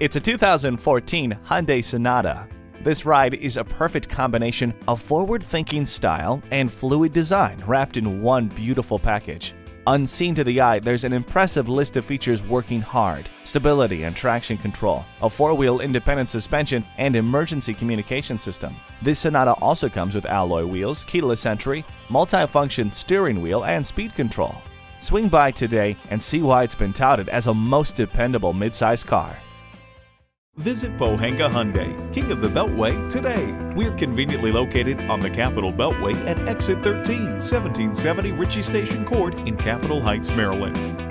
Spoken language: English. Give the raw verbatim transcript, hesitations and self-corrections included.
It's a two thousand fourteen Hyundai Sonata. This ride is a perfect combination of forward-thinking style and fluid design wrapped in one beautiful package. Unseen to the eye, there's an impressive list of features working hard: stability and traction control, a four-wheel independent suspension, and emergency communication system. This Sonata also comes with alloy wheels, keyless entry, multi-function steering wheel, and speed control. Swing by today and see why it's been touted as a most dependable midsize car. Visit Pohanka Hyundai, King of the Beltway, today. We're conveniently located on the Capitol Beltway at exit thirteen, seventeen seventy Ritchie Station Court in Capitol Heights, Maryland.